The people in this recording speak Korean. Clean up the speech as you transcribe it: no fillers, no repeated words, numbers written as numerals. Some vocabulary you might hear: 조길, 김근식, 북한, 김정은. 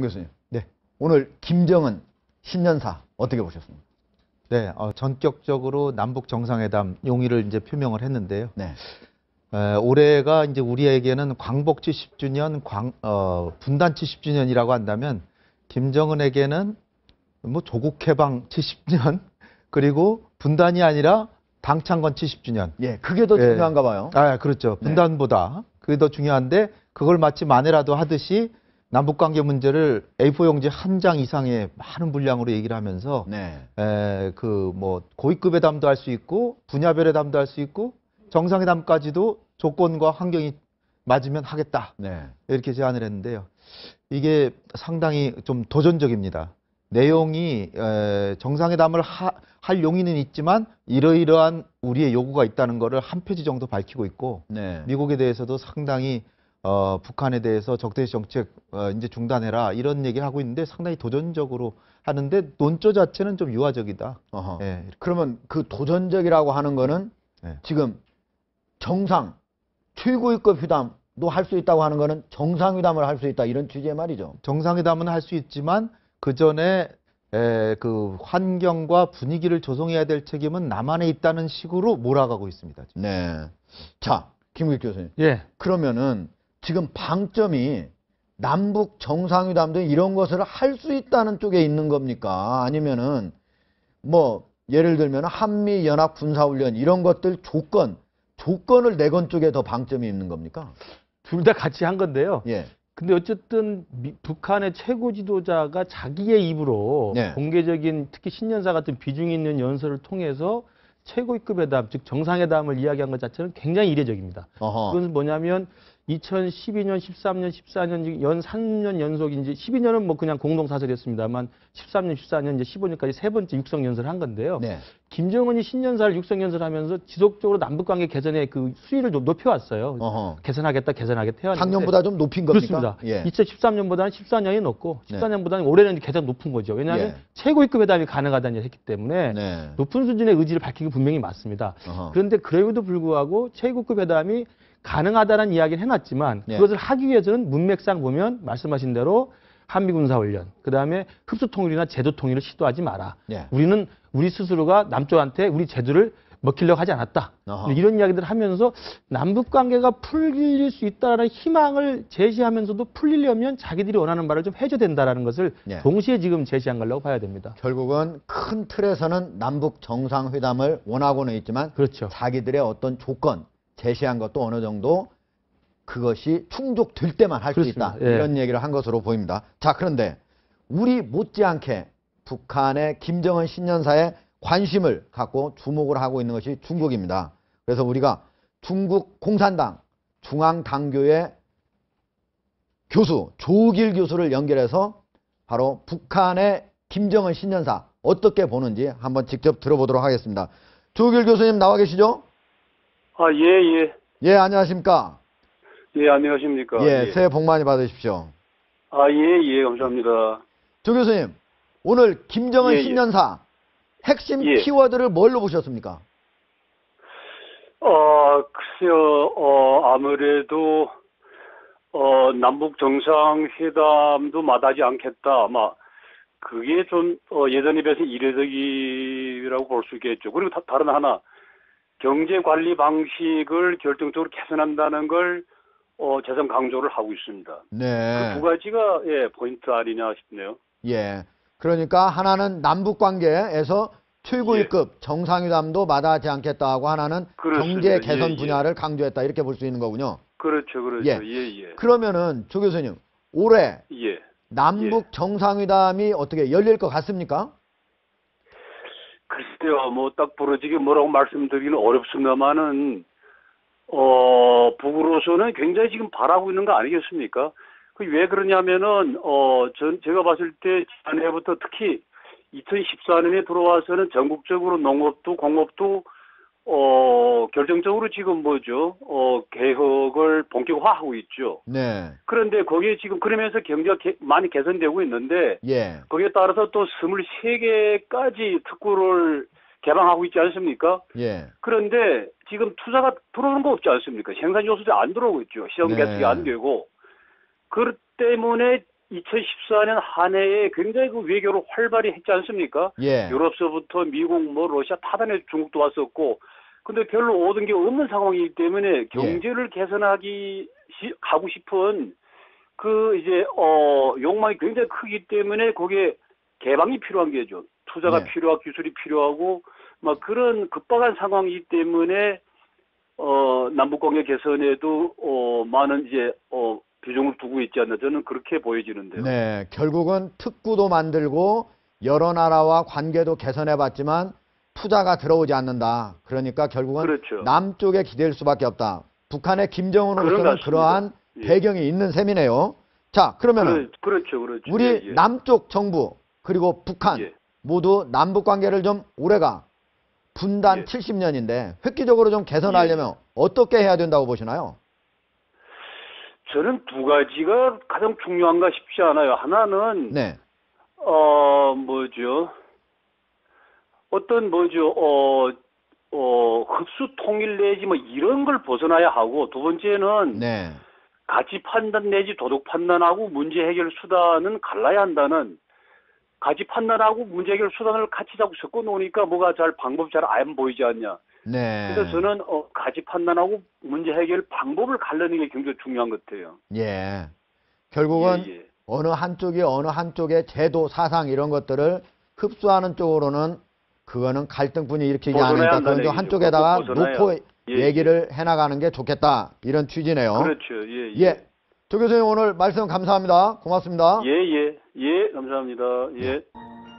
김 교수님. 네. 오늘 김정은 신년사 어떻게 보셨습니까? 네, 전격적으로 남북 정상회담 용의를 이제 표명을 했는데요. 네. 올해가 이제 우리에게는 광복 70주년, 분단 70주년이라고 한다면 김정은에게는 뭐 조국 해방 70년 그리고 분단이 아니라 당창건 70주년. 예, 그게 더 중요한가 봐요. 아, 그렇죠. 분단보다 그게 더 중요한데 그걸 마치 만회라도 하듯이 남북관계 문제를 A4용지 한 장 이상의 많은 분량으로 얘기를 하면서 그 뭐 고위급 회담도 할 수 있고 분야별 회담도 할 수 있고 정상회담까지도 조건과 환경이 맞으면 하겠다. 네. 이렇게 제안을 했는데요. 이게 상당히 좀 도전적입니다. 내용이 정상회담을 할 용의는 있지만 이러이러한 우리의 요구가 있다는 거를 한 페이지 정도 밝히고 있고 네. 미국에 대해서도 상당히 북한에 대해서 적대시 정책 이제 중단해라 이런 얘기를 하고 있는데 상당히 도전적으로 하는데 논조 자체는 좀 유화적이다. 네, 그러면 그 도전적이라고 하는 거는 네. 지금 정상 최고위급 회담도 할 수 있다고 하는 거는 정상회담을 할 수 있다 이런 취지의 말이죠. 정상회담은 할 수 있지만 그 전에 그 환경과 분위기를 조성해야 될 책임은 남한에 있다는 식으로 몰아가고 있습니다. 지금. 네. 자, 김근식 교수님. 예. 그러면은 지금 방점이 남북 정상회담도 이런 것을 할 수 있다는 쪽에 있는 겁니까? 아니면은 뭐 예를 들면 한미 연합 군사훈련 이런 것들 조건을 내건 쪽에 더 방점이 있는 겁니까? 둘 다 같이 한 건데요. 예. 근데 어쨌든 북한의 최고 지도자가 자기의 입으로 네. 공개적인 특히 신년사 같은 비중 있는 연설을 통해서 최고위급 회담, 즉 정상회담을 이야기한 것 자체는 굉장히 이례적입니다. 어허. 그건 뭐냐면 2012년, 13년, 14년, 연 3년 연속 이제 12년은 뭐 그냥 공동사설이었습니다만 13년, 14년, 이제 15년까지 세 번째 육성연설을 한 건데요. 네. 김정은이 신년사를 육성연설하면서 지속적으로 남북관계 개선의 그 수위를 높여왔어요. 어허. 개선하겠다 해왔는데 작년보다 좀 높인 겁니까? 그렇습니다. 예. 2013년보다는 14년이 높고 14년보다는 네. 올해는 개선 높은 거죠. 왜냐하면 예. 최고위급 회담이 가능하다는 얘기를 했기 때문에 네. 높은 수준의 의지를 밝히기 분명히 맞습니다. 어허. 그런데 그럼에도 불구하고 최고급 회담이 가능하다는 이야기를 해놨지만 네. 그것을 하기 위해서는 문맥상 보면 말씀하신 대로 한미군사훈련, 그다음에 흡수통일이나 제도통일을 시도하지 마라. 네. 우리는 우리 스스로가 남쪽한테 우리 제도를 먹히려고 하지 않았다. 어허. 이런 이야기들을 하면서 남북관계가 풀릴 수 있다는 희망을 제시하면서도 풀리려면 자기들이 원하는 바를 좀 해줘야 된다는 것을 네. 동시에 지금 제시한 거라고 봐야 됩니다. 결국은 큰 틀에서는 남북정상회담을 원하고는 있지만 그렇죠. 자기들의 어떤 조건, 제시한 것도 어느 정도 그것이 충족될 때만 할 수 있다. 예. 이런 얘기를 한 것으로 보입니다. 자, 그런데 우리 못지않게 북한의 김정은 신년사에 관심을 갖고 주목을 하고 있는 것이 중국입니다. 그래서 우리가 중국 공산당 중앙당교의 교수 조길 교수를 연결해서 바로 북한의 김정은 신년사 어떻게 보는지 한번 직접 들어보도록 하겠습니다. 조길 교수님 나와 계시죠? 아, 예. 예, 안녕하십니까? 예, 안녕하십니까? 예, 예, 새해 복 많이 받으십시오. 아, 예, 감사합니다. 조 교수님, 오늘 김정은 신년사 핵심 키워드를 뭘로 보셨습니까? 글쎄요, 아무래도 남북 정상회담도 마다하지 않겠다. 아마 그게 좀 예전에 비해서 이례적이라고 볼 수 있겠죠. 그리고 다른 하나. 경제 관리 방식을 결정적으로 개선한다는 걸 재선 강조를 하고 있습니다. 네. 그 두 가지가 포인트 아니냐 싶네요. 예. 그러니까 하나는 남북 관계에서 최고위급 정상회담도 마다하지 않겠다고 하나는 그렇습니다. 경제 개선 분야를 강조했다 이렇게 볼 수 있는 거군요. 그렇죠. 예. 그러면은 조 교수님 올해 남북 정상회담이 어떻게 열릴 것 같습니까? 글쎄요, 뭐, 딱 부러지게 뭐라고 말씀드리기는 어렵습니다만은, 북으로서는 굉장히 지금 바라고 있는 거 아니겠습니까? 그 왜 그러냐면은, 제가 봤을 때 지난해부터 특히 2014년에 들어와서는 전국적으로 농업도 공업도, 결정적으로 지금 개혁을 본격화하고 있죠. 네. 그런데 거기에 지금 그러면서 경제가 많이 개선되고 있는데, 예. 거기에 따라서 또 23개까지 특구를 개방하고 있지 않습니까? 예. 그런데 지금 투자가 들어오는 거 없지 않습니까? 생산 요소도 안 들어오고 있죠. 시험 개수가 안 되고. 그렇기 때문에 2014년 한 해에 굉장히 그 외교를 활발히 했지 않습니까? 예. 유럽서부터 미국, 뭐 러시아 타단에 중국도 왔었고, 근데 별로 얻은 게 없는 상황이기 때문에 경제를 예. 개선하기 가고 싶은 그 이제 욕망이 굉장히 크기 때문에 거기에 개방이 필요한 게죠. 투자가 예. 필요하고 기술이 필요하고 막 그런 급박한 상황이기 때문에 남북관계 개선에도 많은 이제 비중을 두고 있지 않나 저는 그렇게 보여지는데요. 네, 결국은 특구도 만들고 여러 나라와 관계도 개선해봤지만 투자가 들어오지 않는다. 그러니까 결국은 그렇죠. 남쪽에 기댈 수밖에 없다. 북한의 김정은으로서는 그러한 예. 배경이 있는 셈이네요. 자, 그러면은 그렇죠. 우리 예, 예. 남쪽 정부 그리고 북한 예. 모두 남북관계를 좀 올해가 분단 예. 70년인데 획기적으로 좀 개선하려면 예. 어떻게 해야 된다고 보시나요? 저는 두 가지가 가장 중요한가 싶지 않아요. 하나는 네. 흡수 통일 내지 뭐 이런 걸 벗어나야 하고, 두 번째는 네. 가치 판단 내지 도덕 판단하고 문제 해결 수단은 갈라야 한다는, 가치 판단하고 문제 해결 수단을 같이 자꾸 섞어 놓으니까 뭐가 잘 방법 잘 안 보이지 않냐. 네. 그래서 저는 가치 판단하고 문제 해결 방법을 갈라는 게 굉장히 중요한 것 같아요. 예. 결국은 예, 예. 어느 한쪽의 제도, 사상 이런 것들을 흡수하는 쪽으로는 그거는 갈등뿐이 일으키지 않으니까 그건 좀 한쪽에다가 놓고 예, 얘기를 예. 해나가는 게 좋겠다. 이런 취지네요. 그렇죠. 예, 예. 예. 조 교수님 오늘 말씀 감사합니다. 고맙습니다. 예, 감사합니다. 예.